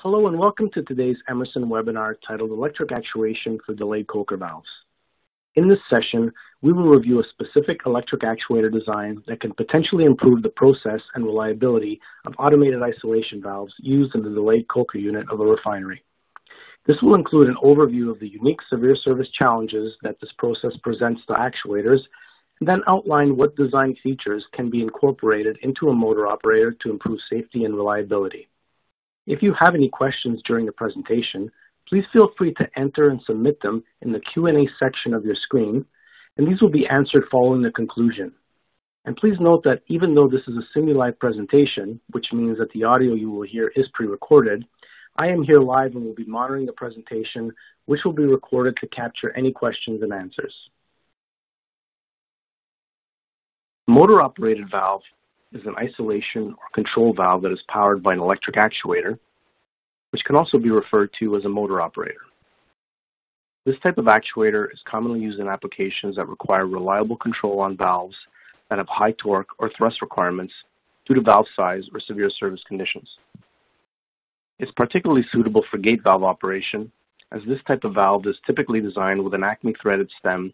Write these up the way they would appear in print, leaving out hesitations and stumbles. Hello and welcome to today's Emerson webinar titled Electric Actuation for Delayed Coker Valves. In this session, we will review a specific electric actuator design that can potentially improve the process and reliability of automated isolation valves used in the delayed coker unit of a refinery. This will include an overview of the unique severe service challenges that this process presents to actuators, and then outline what design features can be incorporated into a motor operator to improve safety and reliability. If you have any questions during the presentation, please feel free to enter and submit them in the Q&A section of your screen, and these will be answered following the conclusion. And please note that even though this is a simulive presentation, which means that the audio you will hear is pre-recorded, I am here live and will be monitoring the presentation, which will be recorded to capture any questions and answers. Motor-operated valve is an isolation or control valve that is powered by an electric actuator, which can also be referred to as a motor operator. This type of actuator is commonly used in applications that require reliable control on valves that have high torque or thrust requirements due to valve size or severe service conditions. It's particularly suitable for gate valve operation, as this type of valve is typically designed with an acme-threaded stem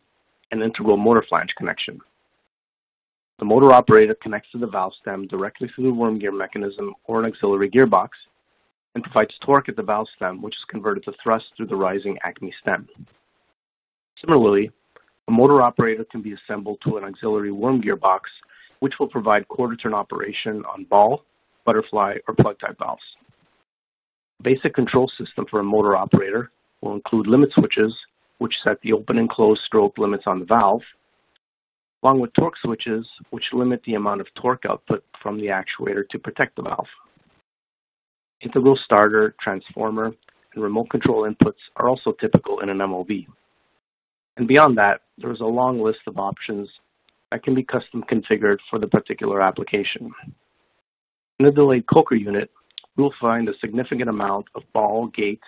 and integral motor flange connection. The motor operator connects to the valve stem directly through the worm gear mechanism or an auxiliary gearbox and provides torque at the valve stem, which is converted to thrust through the rising acme stem. Similarly, a motor operator can be assembled to an auxiliary worm gearbox, which will provide quarter-turn operation on ball, butterfly, or plug-type valves. The basic control system for a motor operator will include limit switches, which set the open and closed stroke limits on the valve, along with torque switches, which limit the amount of torque output from the actuator to protect the valve. Integral starter, transformer, and remote control inputs are also typical in an MOV. And beyond that, there is a long list of options that can be custom configured for the particular application. In the delayed coker unit, we will find a significant amount of ball, gate,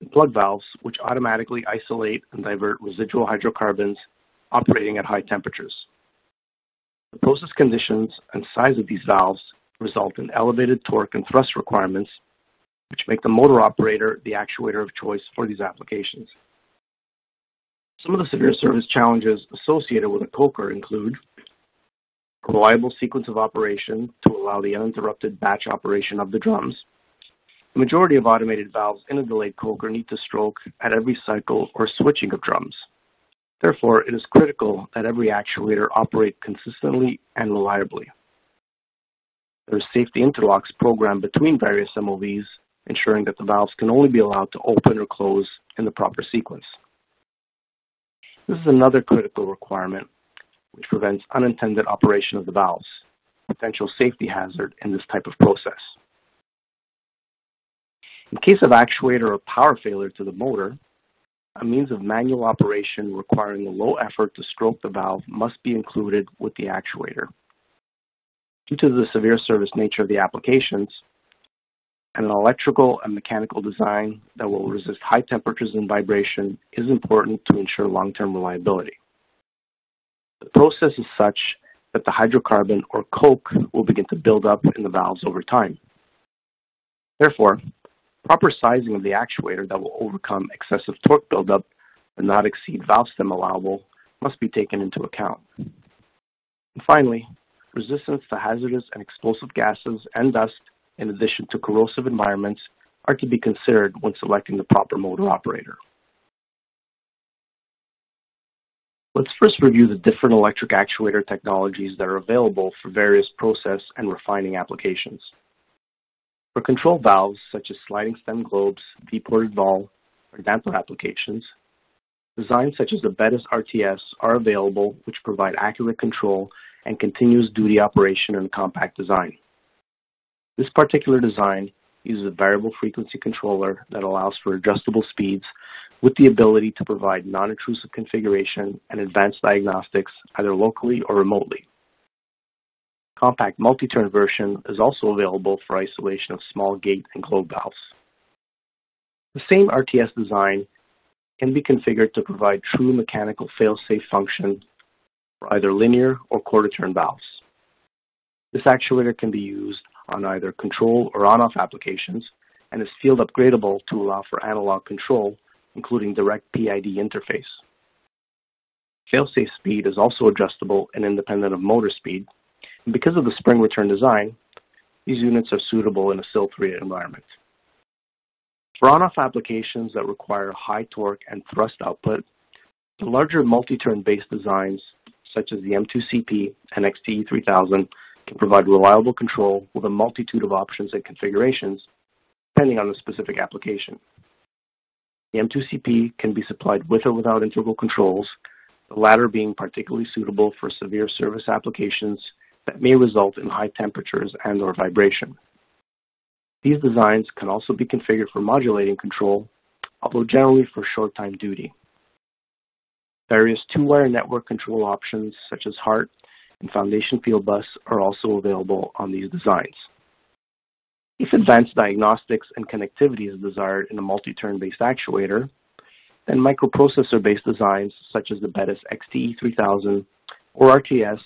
and plug valves, which automatically isolate and divert residual hydrocarbons operating at high temperatures. The process conditions and size of these valves result in elevated torque and thrust requirements, which make the motor operator the actuator of choice for these applications. Some of the severe service challenges associated with a coker include a reliable sequence of operation to allow the uninterrupted batch operation of the drums. The majority of automated valves in a delayed coker need to stroke at every cycle or switching of drums. Therefore, it is critical that every actuator operate consistently and reliably. There is safety interlocks programmed between various MOVs, ensuring that the valves can only be allowed to open or close in the proper sequence. This is another critical requirement, which prevents unintended operation of the valves, a potential safety hazard in this type of process. In case of actuator or power failure to the motor, a means of manual operation requiring a low effort to stroke the valve must be included with the actuator. Due to the severe service nature of the applications, an electrical and mechanical design that will resist high temperatures and vibration is important to ensure long-term reliability. The process is such that the hydrocarbon or coke will begin to build up in the valves over time. Therefore, proper sizing of the actuator that will overcome excessive torque buildup but not exceed valve stem allowable must be taken into account. And finally, resistance to hazardous and explosive gases and dust, in addition to corrosive environments, are to be considered when selecting the proper motor operator. Let's first review the different electric actuator technologies that are available for various process and refining applications. For control valves such as sliding stem globes, V-ported valve, or damper applications, designs such as the Bettis RTS are available, which provide accurate control and continuous duty operation in a compact design. This particular design uses a variable frequency controller that allows for adjustable speeds with the ability to provide non-intrusive configuration and advanced diagnostics either locally or remotely. Compact multi-turn version is also available for isolation of small gate and globe valves. The same RTS design can be configured to provide true mechanical fail-safe function for either linear or quarter-turn valves. This actuator can be used on either control or on-off applications and is field upgradable to allow for analog control, including direct PID interface. Fail-safe speed is also adjustable and independent of motor speed, and because of the spring return design, these units are suitable in a SIL3 environment. For on-off applications that require high torque and thrust output, the larger multi-turn-based designs, such as the M2CP and XTE 3000, can provide reliable control with a multitude of options and configurations, depending on the specific application. The M2CP can be supplied with or without integral controls, the latter being particularly suitable for severe service applications that may result in high temperatures and/or vibration. These designs can also be configured for modulating control, although generally for short-time duty. Various two-wire network control options, such as HART and Foundation Fieldbus, are also available on these designs. If advanced diagnostics and connectivity is desired in a multi-turn-based actuator, then microprocessor-based designs, such as the Bettis XTE 3000 or RTS,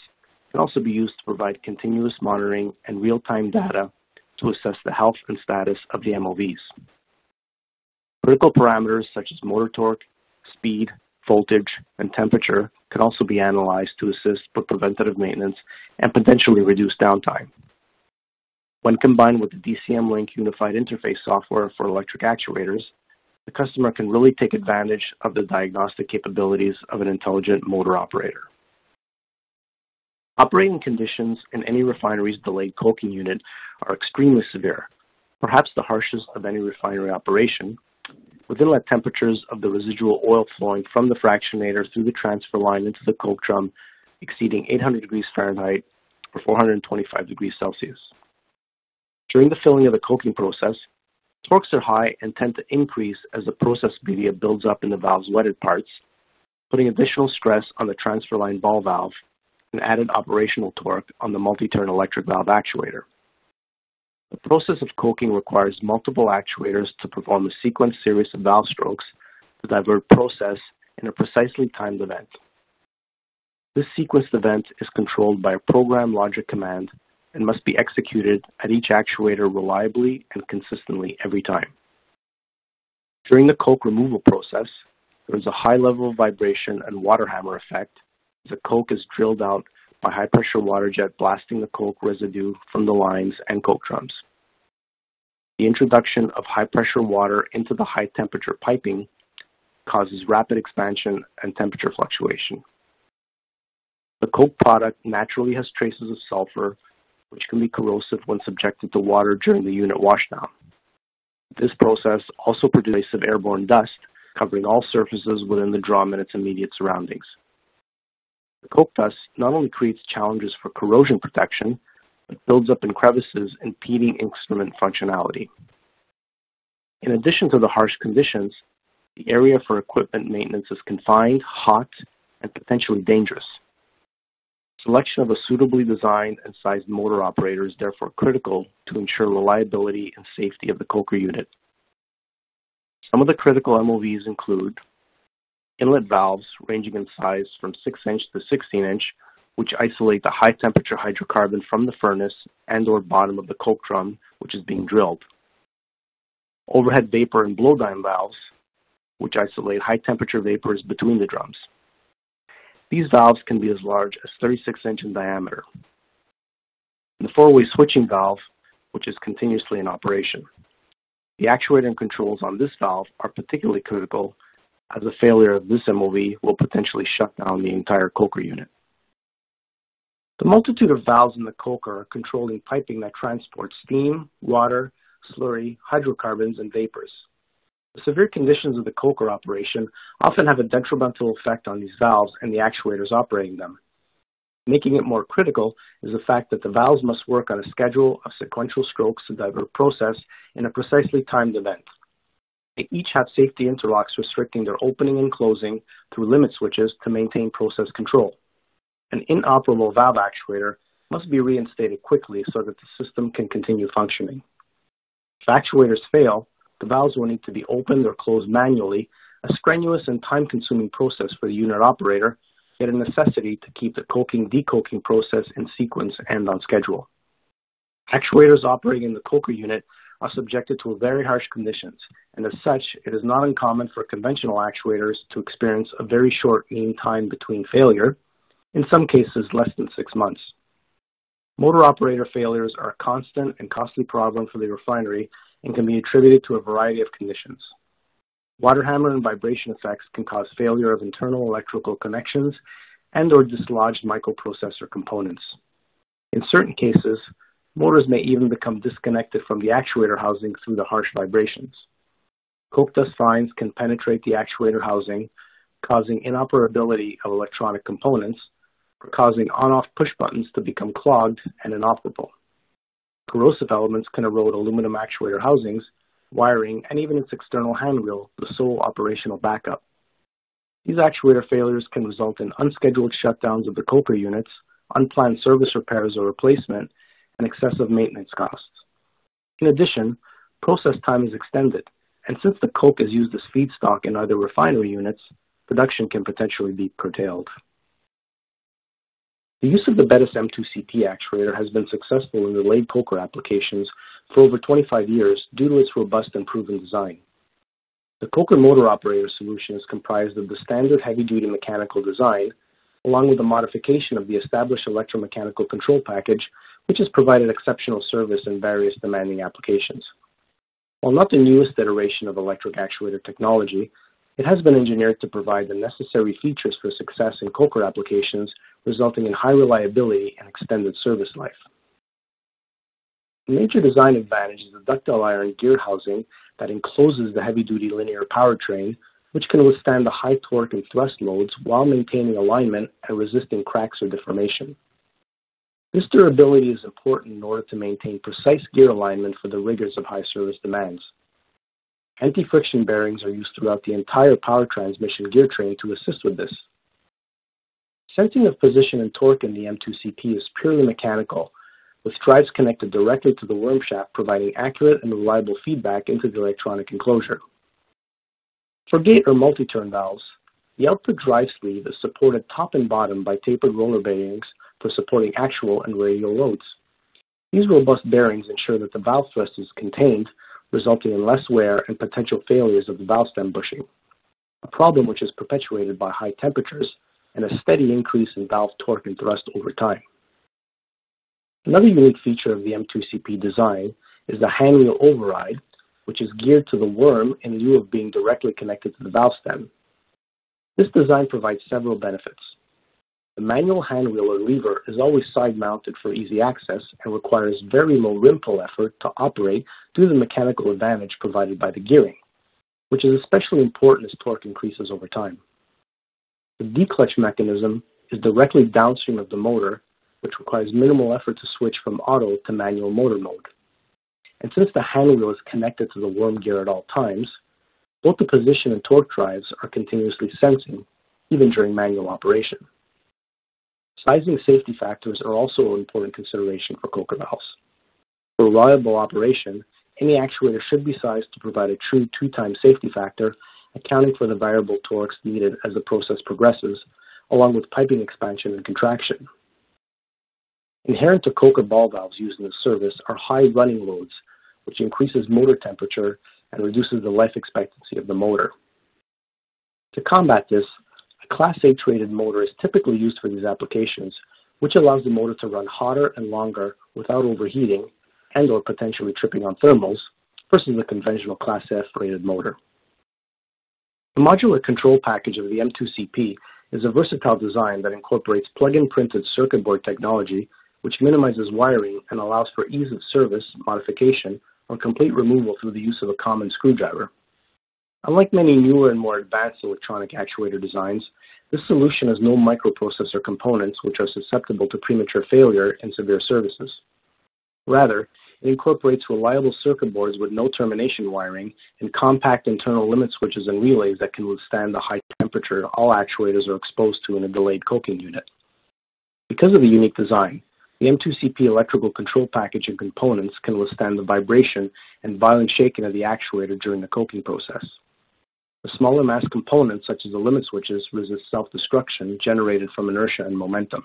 can also be used to provide continuous monitoring and real-time data to assess the health and status of the MOVs. Critical parameters such as motor torque, speed, voltage, and temperature can also be analyzed to assist with preventative maintenance and potentially reduce downtime. When combined with the DCM-Link Unified Interface software for electric actuators, the customer can really take advantage of the diagnostic capabilities of an intelligent motor operator. Operating conditions in any refinery's delayed coking unit are extremely severe, perhaps the harshest of any refinery operation, with inlet temperatures of the residual oil flowing from the fractionator through the transfer line into the coke drum exceeding 800 degrees Fahrenheit or 425 degrees Celsius. During the filling of the coking process, torques are high and tend to increase as the process media builds up in the valve's wetted parts, putting additional stress on the transfer line ball valve and added operational torque on the multi-turn electric valve actuator. The process of coking requires multiple actuators to perform a sequence series of valve strokes to divert process in a precisely timed event. This sequenced event is controlled by a program logic command and must be executed at each actuator reliably and consistently every time. During the coke removal process, there is a high level of vibration and water hammer effect as the coke is drilled out by high-pressure water jet blasting the coke residue from the lines and coke drums. The introduction of high-pressure water into the high-temperature piping causes rapid expansion and temperature fluctuation. The coke product naturally has traces of sulfur, which can be corrosive when subjected to water during the unit washdown. This process also produces airborne dust, covering all surfaces within the drum and its immediate surroundings. The coke dust not only creates challenges for corrosion protection, but builds up in crevices, impeding instrument functionality. In addition to the harsh conditions, the area for equipment maintenance is confined, hot, and potentially dangerous. Selection of a suitably designed and sized motor operator is therefore critical to ensure reliability and safety of the coker unit. Some of the critical MOVs include inlet valves ranging in size from 6 inch to 16 inch, which isolate the high temperature hydrocarbon from the furnace and or bottom of the coke drum, which is being drilled. Overhead vapor and blowdown valves, which isolate high temperature vapors between the drums. These valves can be as large as 36 inches in diameter. And the four-way switching valve, which is continuously in operation. The actuator and controls on this valve are particularly critical, as a failure of this MOV will potentially shut down the entire coker unit. The multitude of valves in the coker are controlling piping that transports steam, water, slurry, hydrocarbons, and vapors. The severe conditions of the coker operation often have a detrimental effect on these valves and the actuators operating them. Making it more critical is the fact that the valves must work on a schedule of sequential strokes to divert process in a precisely timed event. They each have safety interlocks restricting their opening and closing through limit switches to maintain process control. An inoperable valve actuator must be reinstated quickly so that the system can continue functioning. If actuators fail, the valves will need to be opened or closed manually, a strenuous and time-consuming process for the unit operator, yet a necessity to keep the coking-decoking process in sequence and on schedule. Actuators operating in the coker unit are subjected to very harsh conditions, and as such, it is not uncommon for conventional actuators to experience a very short mean time between failure, in some cases less than 6 months. Motor operator failures are a constant and costly problem for the refinery and can be attributed to a variety of conditions. Water hammer and vibration effects can cause failure of internal electrical connections and or dislodged microprocessor components. In certain cases, motors may even become disconnected from the actuator housing through the harsh vibrations. Coke dust fines can penetrate the actuator housing, causing inoperability of electronic components, or causing on-off push buttons to become clogged and inoperable. Corrosive elements can erode aluminum actuator housings, wiring, and even its external handrail, the sole operational backup. These actuator failures can result in unscheduled shutdowns of the coker units, unplanned service repairs or replacement, and excessive maintenance costs. In addition, process time is extended, and since the coke is used as feedstock in other refinery units, production can potentially be curtailed. The use of the Bettis M2CP actuator has been successful in delayed coker applications for over 25 years due to its robust and proven design. The coker motor operator solution is comprised of the standard heavy-duty mechanical design, along with the modification of the established electromechanical control package, which has provided exceptional service in various demanding applications. While not the newest iteration of electric actuator technology, it has been engineered to provide the necessary features for success in coker applications, resulting in high reliability and extended service life. A major design advantage is the ductile iron gear housing that encloses the heavy-duty linear powertrain, which can withstand the high torque and thrust loads while maintaining alignment and resisting cracks or deformation. This durability is important in order to maintain precise gear alignment for the rigors of high service demands. Anti-friction bearings are used throughout the entire power transmission gear train to assist with this. Sensing of position and torque in the M2CP is purely mechanical, with drives connected directly to the worm shaft providing accurate and reliable feedback into the electronic enclosure. For gate or multi-turn valves, the output drive sleeve is supported top and bottom by tapered roller bearings for supporting axial and radial loads. These robust bearings ensure that the valve thrust is contained, resulting in less wear and potential failures of the valve stem bushing, a problem which is perpetuated by high temperatures and a steady increase in valve torque and thrust over time. Another unique feature of the M2CP design is the handrail override, which is geared to the worm in lieu of being directly connected to the valve stem. This design provides several benefits. The manual handrail or lever is always side-mounted for easy access and requires very low rim pull effort to operate due to the mechanical advantage provided by the gearing, which is especially important as torque increases over time. The declutch mechanism is directly downstream of the motor, which requires minimal effort to switch from auto to manual motor mode. And since the handrail is connected to the worm gear at all times, both the position and torque drives are continuously sensing, even during manual operation. Sizing safety factors are also an important consideration for coker valves. For reliable operation, any actuator should be sized to provide a true 2x safety factor, accounting for the variable torques needed as the process progresses, along with piping expansion and contraction. Inherent to coker ball valves used in the service are high running loads, which increases motor temperature and reduces the life expectancy of the motor. To combat this, a Class A-rated motor is typically used for these applications, which allows the motor to run hotter and longer without overheating and or potentially tripping on thermals, versus the conventional Class F-rated motor. The modular control package of the M2CP is a versatile design that incorporates plug-in printed circuit board technology, which minimizes wiring and allows for ease of service, modification, or complete removal through the use of a common screwdriver. Unlike many newer and more advanced electronic actuator designs, this solution has no microprocessor components which are susceptible to premature failure and severe services. Rather, it incorporates reliable circuit boards with no termination wiring and compact internal limit switches and relays that can withstand the high temperature all actuators are exposed to in a delayed coking unit. Because of the unique design, the M2CP electrical control package and components can withstand the vibration and violent shaking of the actuator during the coking process. The smaller mass components, such as the limit switches, resist self-destruction generated from inertia and momentum.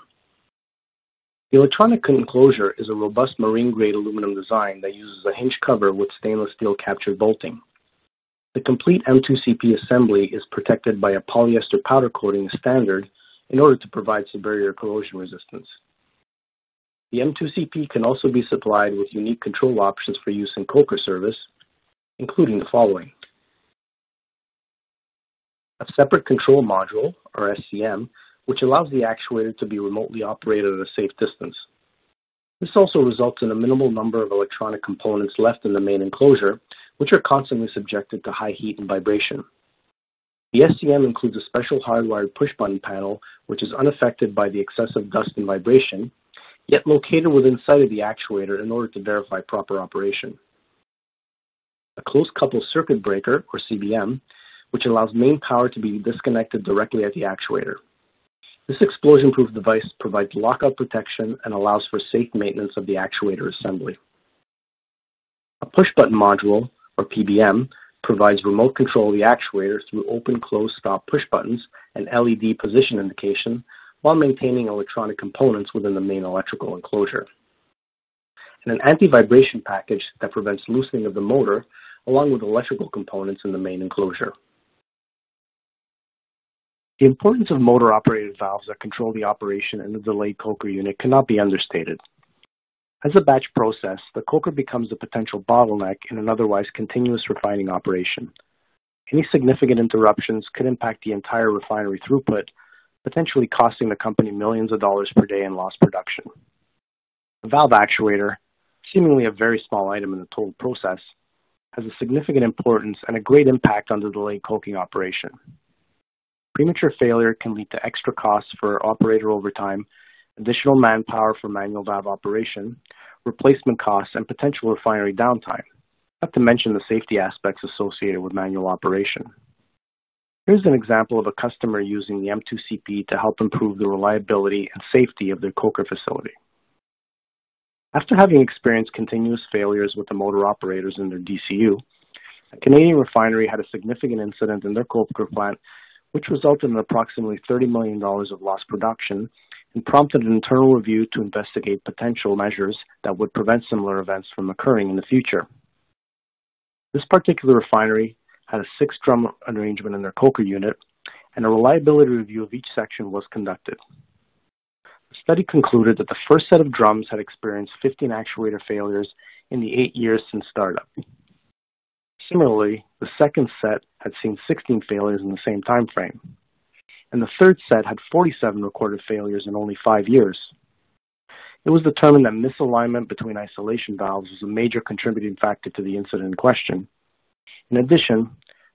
The electronic enclosure is a robust marine-grade aluminum design that uses a hinge cover with stainless steel captured bolting. The complete M2CP assembly is protected by a polyester powder coating standard in order to provide superior corrosion resistance. The M2CP can also be supplied with unique control options for use in coker service, including the following. A separate control module, or SCM, which allows the actuator to be remotely operated at a safe distance. This also results in a minimal number of electronic components left in the main enclosure, which are constantly subjected to high heat and vibration. The SCM includes a special hardwired push-button panel, which is unaffected by the excessive dust and vibration, yet located within sight of the actuator in order to verify proper operation. A close-coupled circuit breaker, or CBM, which allows main power to be disconnected directly at the actuator. This explosion-proof device provides lockout protection and allows for safe maintenance of the actuator assembly. A push-button module, or PBM, provides remote control of the actuator through open, close, stop push buttons and LED position indication while maintaining electronic components within the main electrical enclosure. And an anti-vibration package that prevents loosening of the motor along with electrical components in the main enclosure. The importance of motor-operated valves that control the operation in the delayed coker unit cannot be understated. As a batch process, the coker becomes a potential bottleneck in an otherwise continuous refining operation. Any significant interruptions could impact the entire refinery throughput, potentially costing the company millions of dollars per day in lost production. The valve actuator, seemingly a very small item in the total process, has a significant importance and a great impact on the delayed coking operation. Premature failure can lead to extra costs for operator overtime, additional manpower for manual valve operation, replacement costs, and potential refinery downtime, not to mention the safety aspects associated with manual operation. Here's an example of a customer using the M2CP to help improve the reliability and safety of their coker facility. After having experienced continuous failures with the motor operators in their DCU, a Canadian refinery had a significant incident in their coker plant which resulted in approximately $30 million of lost production and prompted an internal review to investigate potential measures that would prevent similar events from occurring in the future. This particular refinery had a 6-drum arrangement in their coker unit, and a reliability review of each section was conducted. The study concluded that the first set of drums had experienced 15 actuator failures in the 8 years since startup. Similarly, the second set had seen 16 failures in the same time frame, and the third set had 47 recorded failures in only 5 years. It was determined that misalignment between isolation valves was a major contributing factor to the incident in question. In addition,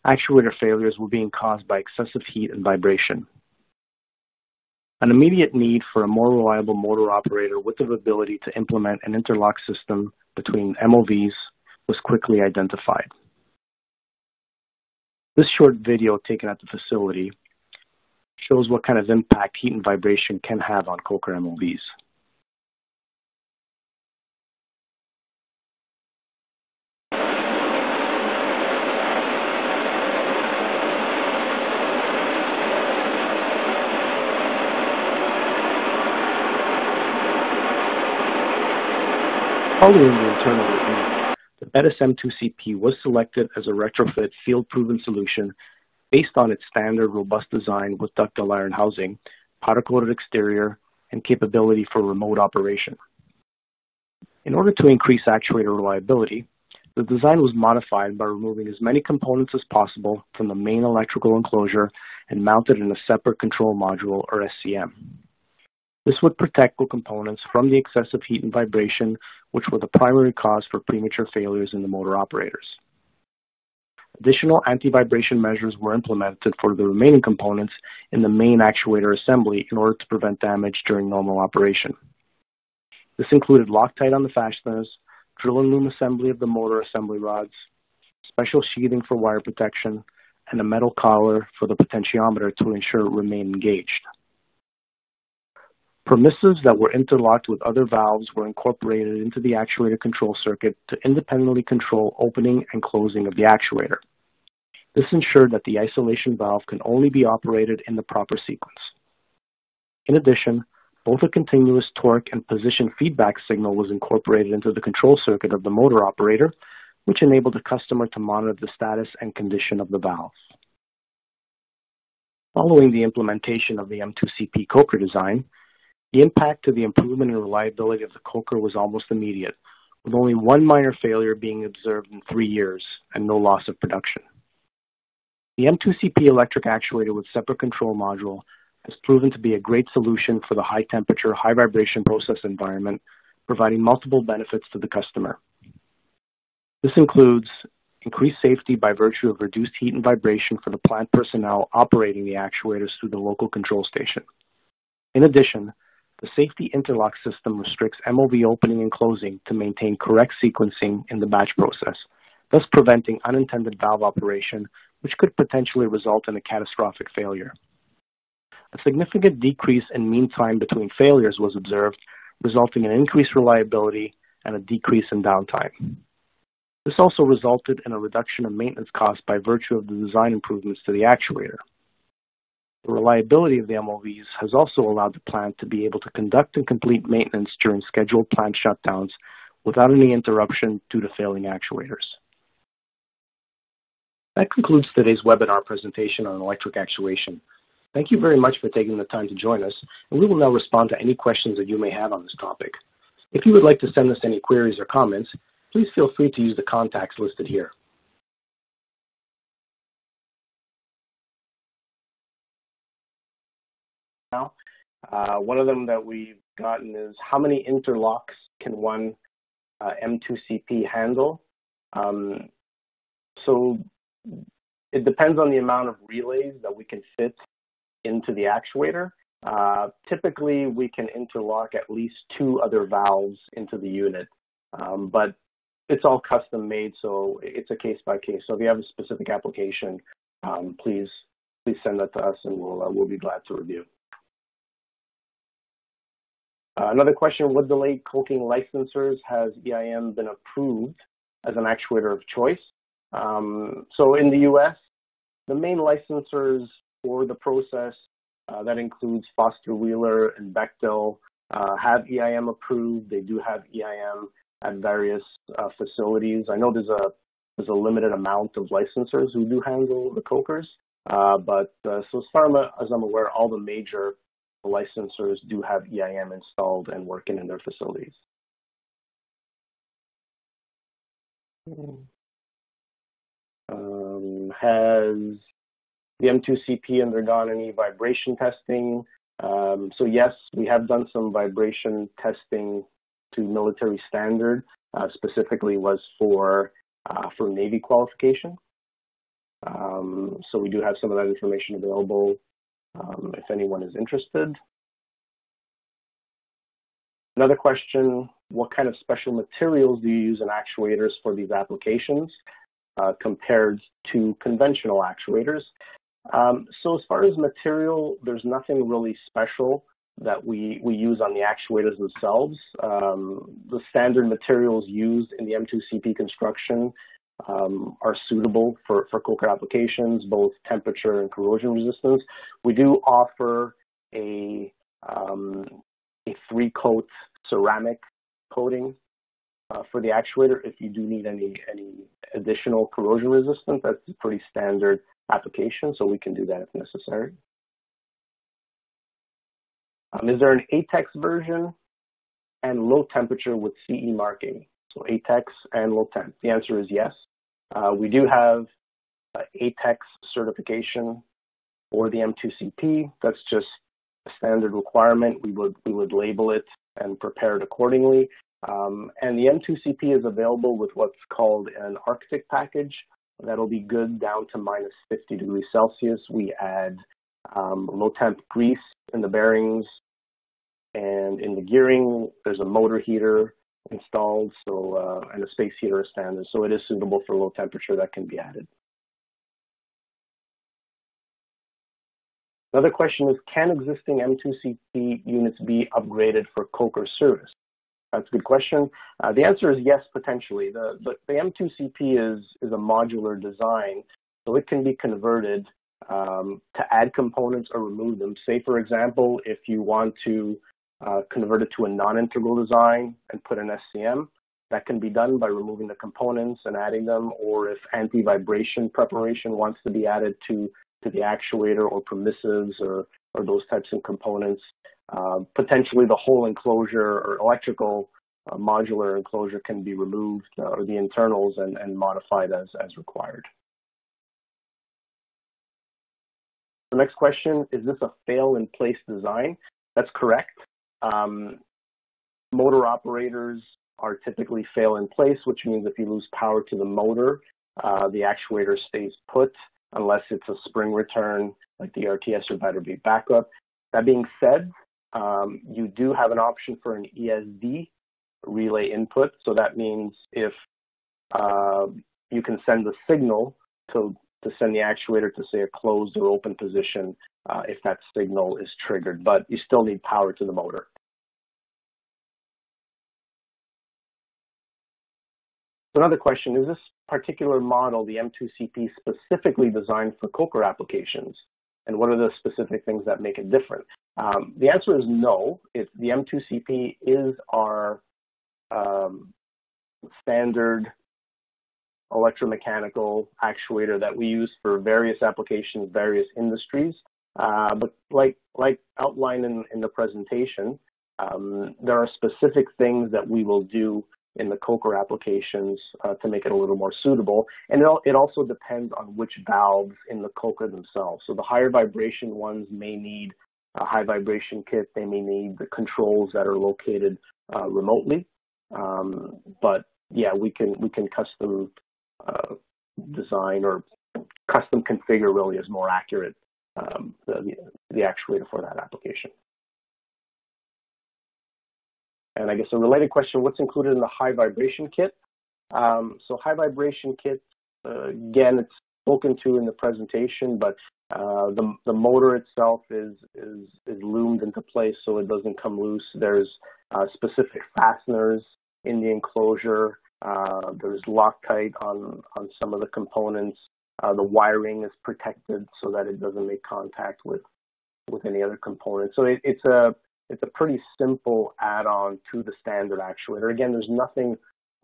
actuator failures were being caused by excessive heat and vibration. An immediate need for a more reliable motor operator with the ability to implement an interlock system between MOVs was quickly identified. This short video taken at the facility shows what kind of impact heat and vibration can have on coker MOVs. Following the internal review, the Bettis M2CP was selected as a retrofit field-proven solution based on its standard robust design with ductile iron housing, powder-coated exterior, and capability for remote operation. In order to increase actuator reliability, the design was modified by removing as many components as possible from the main electrical enclosure and mounted in a separate control module, or SCM. This would protect the components from the excessive heat and vibration, which were the primary cause for premature failures in the motor operators. Additional anti-vibration measures were implemented for the remaining components in the main actuator assembly in order to prevent damage during normal operation. This included Loctite on the fasteners, drill and loom assembly of the motor assembly rods, special sheathing for wire protection, and a metal collar for the potentiometer to ensure it remained engaged. Permissives that were interlocked with other valves were incorporated into the actuator control circuit to independently control opening and closing of the actuator. This ensured that the isolation valve can only be operated in the proper sequence. In addition, both a continuous torque and position feedback signal was incorporated into the control circuit of the motor operator, which enabled the customer to monitor the status and condition of the valve. Following the implementation of the M2CP coker design, the impact to the improvement and reliability of the coker was almost immediate, with only one minor failure being observed in 3 years and no loss of production. The M2CP electric actuator with separate control module has proven to be a great solution for the high temperature, high vibration process environment, providing multiple benefits to the customer. This includes increased safety by virtue of reduced heat and vibration for the plant personnel operating the actuators through the local control station. In addition, the safety interlock system restricts MOV opening and closing to maintain correct sequencing in the batch process, thus preventing unintended valve operation, which could potentially result in a catastrophic failure. A significant decrease in mean time between failures was observed, resulting in increased reliability and a decrease in downtime. This also resulted in a reduction in maintenance costs by virtue of the design improvements to the actuator. The reliability of the MOVs has also allowed the plant to be able to conduct and complete maintenance during scheduled plant shutdowns without any interruption due to failing actuators. That concludes today's webinar presentation on electric actuation. Thank you very much for taking the time to join us, and we will now respond to any questions that you may have on this topic. If you would like to send us any queries or comments, please feel free to use the contacts listed here. Now, one of them that we've gotten is, how many interlocks can one M2CP handle? So it depends on the amount of relays that we can fit into the actuator. Typically, we can interlock at least 2 other valves into the unit, but it's all custom made, so it's a case by case. So if you have a specific application, please send that to us, and we'll be glad to review. Another question, what delayed coking licensors has EIM been approved as an actuator of choice? So in the US, the main licensors for the process, that includes Foster Wheeler and Bechtel, have EIM approved. They do have EIM at various facilities. I know there's a limited amount of licensors who do handle the cokers, but as far as I'm aware, all the major licensors do have EIM installed and working in their facilities. Has the M2CP undergone any vibration testing? So yes, we have done some vibration testing to military standard, specifically was for Navy qualification. So we do have some of that information available if anyone is interested. Another question, what kind of special materials do you use in actuators for these applications compared to conventional actuators? So as far as material, there's nothing really special that we use on the actuators themselves. The standard materials used in the M2CP construction are suitable for coker applications, both temperature and corrosion resistance. We do offer a 3-coat ceramic coating for the actuator if you do need any additional corrosion resistance. That's a pretty standard application, so we can do that if necessary. Is there an ATEX version and low temperature with CE marking? So ATEX and low temp. The answer is yes. We do have ATEX certification for the M2CP. That's just a standard requirement. We would label it and prepare it accordingly. And the M2CP is available with what's called an Arctic package. That'll be good down to -50°C. We add low temp grease in the bearings and in the gearing. There's a motor heater installed, so and a space heater is standard, so it is suitable for low temperature. That can be added. Another question is, can existing M2CP units be upgraded for coker service? That's a good question. The answer is yes, potentially. The M2CP is a modular design, so it can be converted to add components or remove them. Say, for example, if you want to convert it to a non-integral design and put an SCM. That can be done by removing the components and adding them, or if anti-vibration preparation wants to be added to the actuator or permissives or those types of components, potentially the whole enclosure or electrical modular enclosure can be removed, or the internals, and modified as required. The next question, is this a fail-in-place design? That's correct. Motor operators are typically fail-in-place, which means if you lose power to the motor, the actuator stays put unless it's a spring return like the RTS or battery backup. That being said, you do have an option for an ESD relay input. So that means if you can send the signal to send the actuator to, say, a closed or open position if that signal is triggered, but you still need power to the motor. Another question, is this particular model, the M2CP, specifically designed for coker applications? And what are the specific things that make it different? The answer is no. The M2CP is our standard electromechanical actuator that we use for various applications, various industries. But like outlined in the presentation, there are specific things that we will do in the coker applications to make it a little more suitable. And it also depends on which valves in the coker themselves. So the higher vibration ones may need a high vibration kit. They may need the controls that are located remotely. But yeah, we can custom design, or custom configure really is more accurate, the actuator for that application. And I guess a related question, what's included in the high vibration kit? So high vibration kit, again, it's spoken to in the presentation, but the motor itself is loomed into place so it doesn't come loose. There's specific fasteners in the enclosure. There's Loctite on some of the components. The wiring is protected so that it doesn't make contact with any other component. So it's a pretty simple add-on to the standard actuator. Again, there's nothing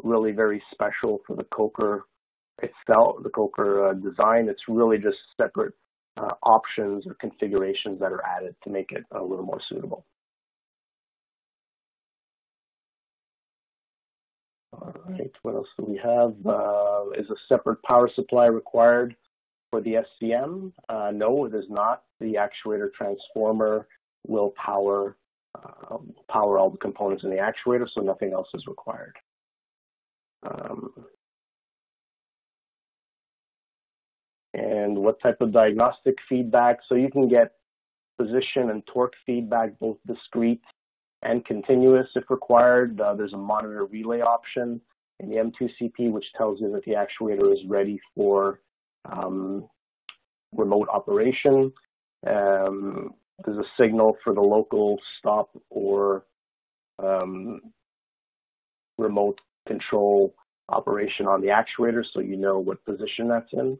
really very special for the coker itself, the coker design. It's really just separate options or configurations that are added to make it a little more suitable. All right, what else do we have? Is a separate power supply required for the SCM? No, it is not. The actuator transformer will power all the components in the actuator, so nothing else is required. And what type of diagnostic feedback? So you can get position and torque feedback, both discrete and continuous if required. There's a monitor relay option in the M2CP, which tells you that the actuator is ready for remote operation. There's a signal for the local stop or remote control operation on the actuator, so you know what position that's in.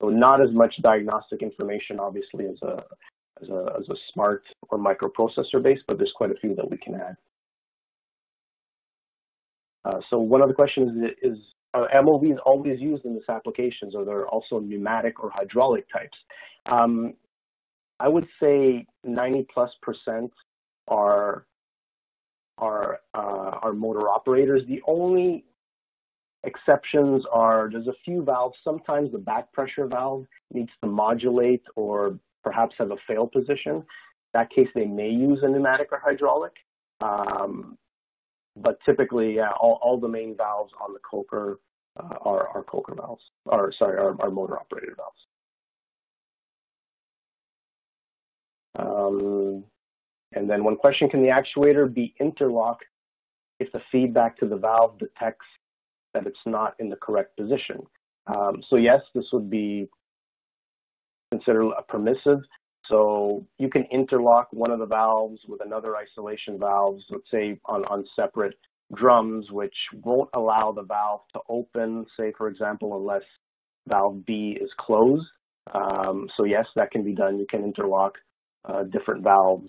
So not as much diagnostic information, obviously, as a smart or microprocessor base, but there's quite a few that we can add. So one other question is, are MOVs always used in this applications, or are there also pneumatic or hydraulic types? I would say 90+% are motor operators. The only exceptions are, there's a few valves. Sometimes the back pressure valve needs to modulate or perhaps have a fail position. In that case, they may use a pneumatic or hydraulic. But typically, yeah, all the main valves on the coker are coker valves, or sorry, are motor operator valves. And then one question, can the actuator be interlocked if the feedback to the valve detects that it's not in the correct position? So yes, this would be considered a permissive. So you can interlock one of the valves with another isolation valves, let's say on separate drums, which won't allow the valve to open, say, for example, unless valve B is closed. So yes, that can be done. You can interlock different valves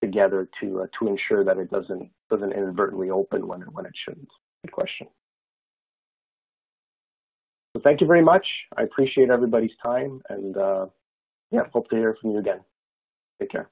together to ensure that it doesn't inadvertently open when it shouldn't. Good question. So thank you very much. I appreciate everybody's time, and yeah, hope to hear from you again. Take care.